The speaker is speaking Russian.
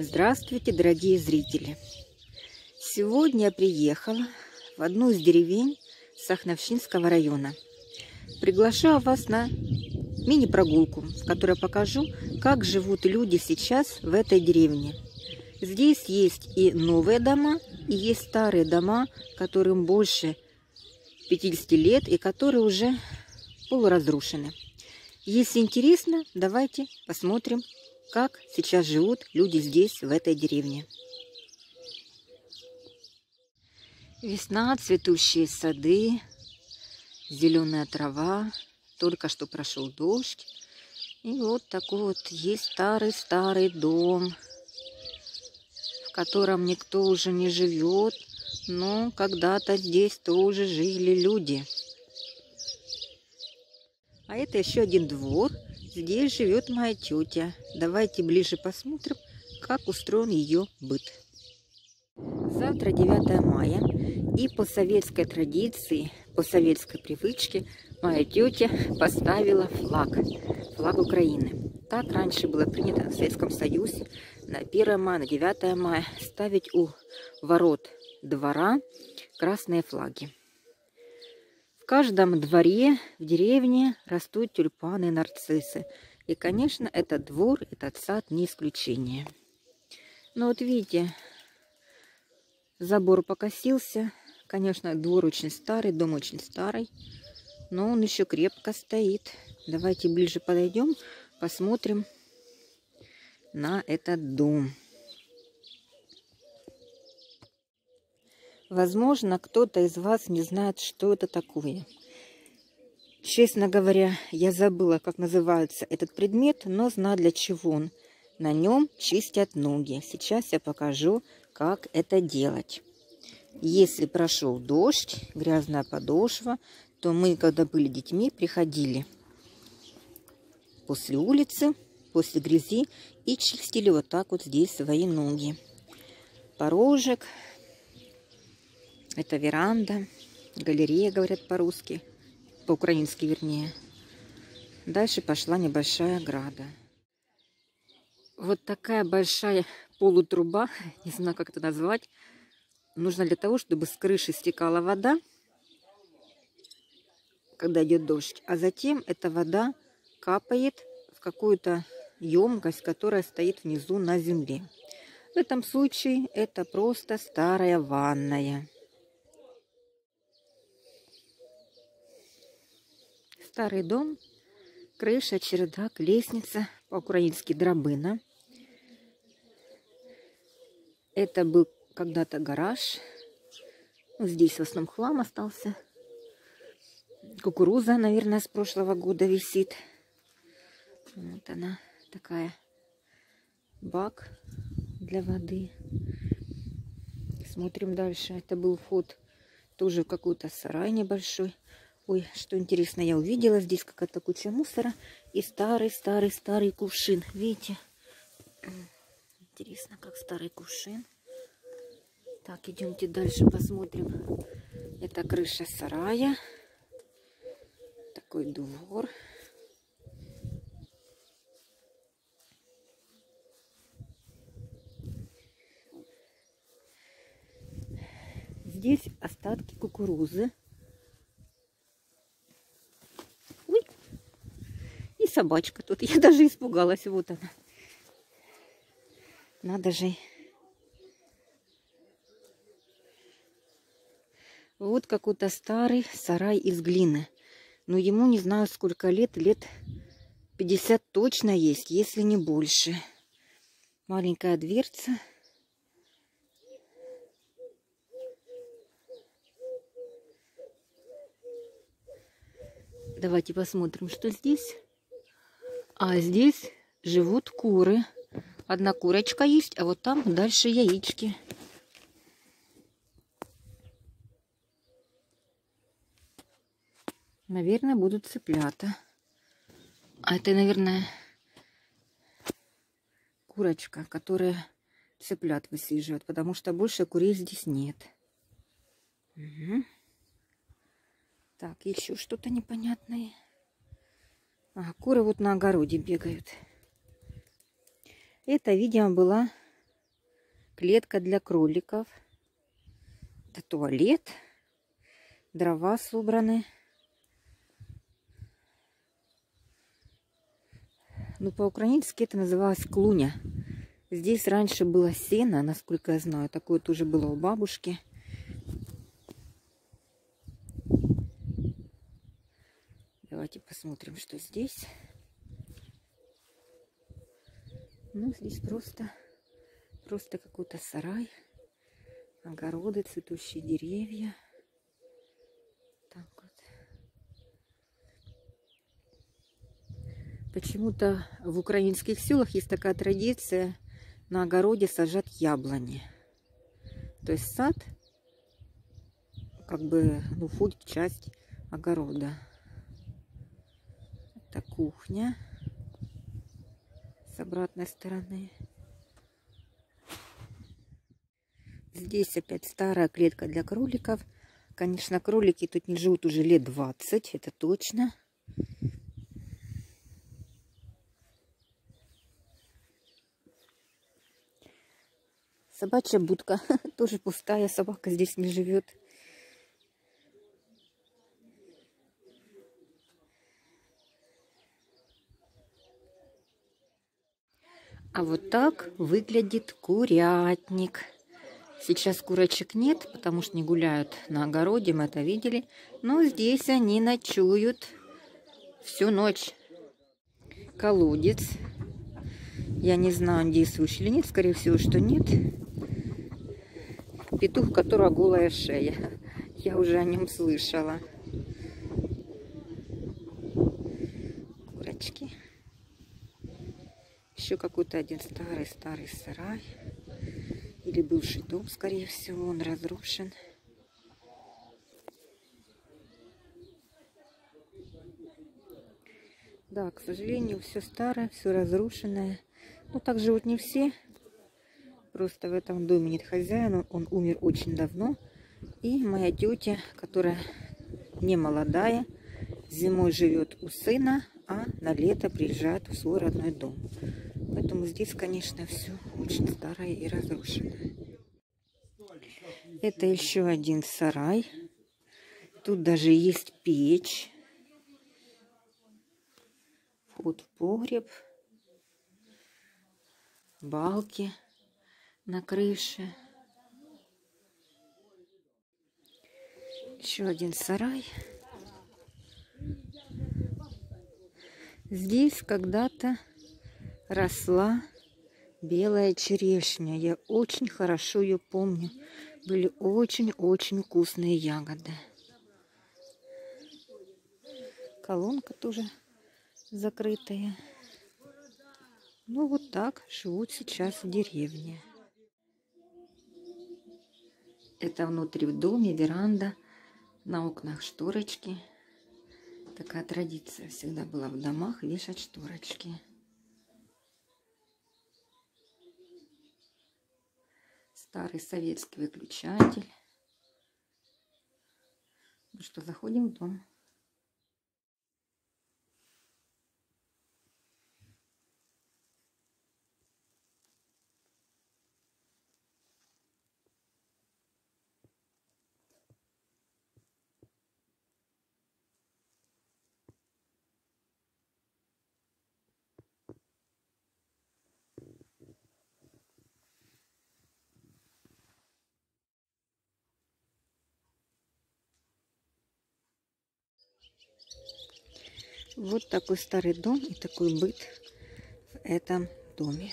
Здравствуйте, дорогие зрители! Сегодня я приехала в одну из деревень Сахновщинского района. Приглашаю вас на мини-прогулку, в которой покажу, как живут люди сейчас в этой деревне. Здесь есть и новые дома, и есть старые дома, которым больше 50 лет и которые уже полуразрушены. Если интересно, давайте посмотрим, как сейчас живут люди здесь, в этой деревне. Весна, цветущие сады, зеленая трава, только что прошел дождь. И вот такой вот есть старый-старый дом, в котором никто уже не живет, но когда-то здесь тоже жили люди. А это еще один двор. Здесь живет моя тетя. Давайте ближе посмотрим, как устроен ее быт. Завтра 9 мая, и по советской традиции, по советской привычке, моя тетя поставила флаг Украины. Так раньше было принято в Советском Союзе на 1 мая, на 9 мая ставить у ворот двора красные флаги. В каждом дворе в деревне растут тюльпаны и нарциссы. И, конечно, этот двор, этот сад не исключение. Но вот видите, забор покосился. Конечно, двор очень старый, дом очень старый, но он еще крепко стоит. Давайте ближе подойдем, посмотрим на этот дом. Возможно, кто-то из вас не знает, что это такое. Честно говоря, я забыла, как называется этот предмет, но знаю, для чего он. На нем чистят ноги. Сейчас я покажу, как это делать. Если прошел дождь, грязная подошва, то мы, когда были детьми, приходили после улицы, после грязи и чистили вот так вот здесь свои ноги. Порожек. Это веранда, галерея, говорят по-русски, по-украински вернее. Дальше пошла небольшая ограда. Вот такая большая полутруба, не знаю, как это назвать, нужна для того, чтобы с крыши стекала вода, когда идет дождь. А затем эта вода капает в какую-то емкость, которая стоит внизу на земле. В этом случае это просто старая ванная. Старый дом, крыша, чердак, лестница, по-украински драбина. Это был когда-то гараж. Здесь в основном хлам остался. Кукуруза, наверное, с прошлого года висит. Вот она такая. Бак для воды. Смотрим дальше. Это был вход тоже в какой-то сарай небольшой. Ой, что интересно, я увидела здесь какая-то куча мусора и старый-старый-старый кувшин. Видите? Интересно, как старый кувшин. Так, идемте дальше посмотрим. Это крыша сарая. Такой двор. Здесь остатки кукурузы. Собачка тут. Я даже испугалась. Вот она. Надо же. Вот какой-то старый сарай из глины. Но ему не знаю сколько лет. Лет 50 точно есть, если не больше. Маленькая дверца. Давайте посмотрим, что здесь. А здесь живут куры. Одна курочка есть, а вот там дальше яички. Наверное, будут цыплята. А это, наверное, курочка, которая цыплят высиживает, потому что больше курей здесь нет. Угу. Так, еще что-то непонятное. А, куры вот на огороде бегают. Это, видимо, была клетка для кроликов, это туалет, дрова собраны. Ну, по-украински это называлось клуня. Здесь раньше было сено, насколько я знаю. Такое тоже было у бабушки. Давайте посмотрим, что здесь. Ну, здесь просто какой-то сарай. Огороды, цветущие деревья. Почему-то в украинских селах есть такая традиция на огороде сажать яблони. То есть сад как бы входит в часть огорода. Это кухня с обратной стороны. Здесь опять старая клетка для кроликов. Конечно, кролики тут не живут уже лет 20, это точно. Собачья будка тоже пустая, собака здесь не живет. А вот так выглядит курятник. Сейчас курочек нет, потому что не гуляют на огороде, мы это видели. Но здесь они ночуют всю ночь. Колодец. Я не знаю, он действующий или нет, скорее всего, что нет. Петух, у которого голая шея. Я уже о нем слышала. Курочки. Еще какой-то один старый сарай. Или бывший дом, скорее всего, он разрушен. Да, к сожалению, все старое, все разрушенное. Ну, так живут не все. Просто в этом доме нет хозяина, он умер очень давно. И моя тетя, которая не молодая, зимой живет у сына, а на лето приезжает в свой родной дом. Поэтому здесь, конечно, все очень старое и разрушенное. Это еще один сарай. Тут даже есть печь. Вход в погреб. Балки на крыше. Еще один сарай. Здесь когда-то росла белая черешня. Я очень хорошо ее помню. Были очень-очень вкусные ягоды. Колонка тоже закрытая. Ну, вот так живут сейчас в деревне. Это внутри в доме, веранда, на окнах шторочки. Такая традиция всегда была в домах, вешать шторочки. Старый советский выключатель. Ну что, заходим в дом. Вот такой старый дом и такой быт в этом доме.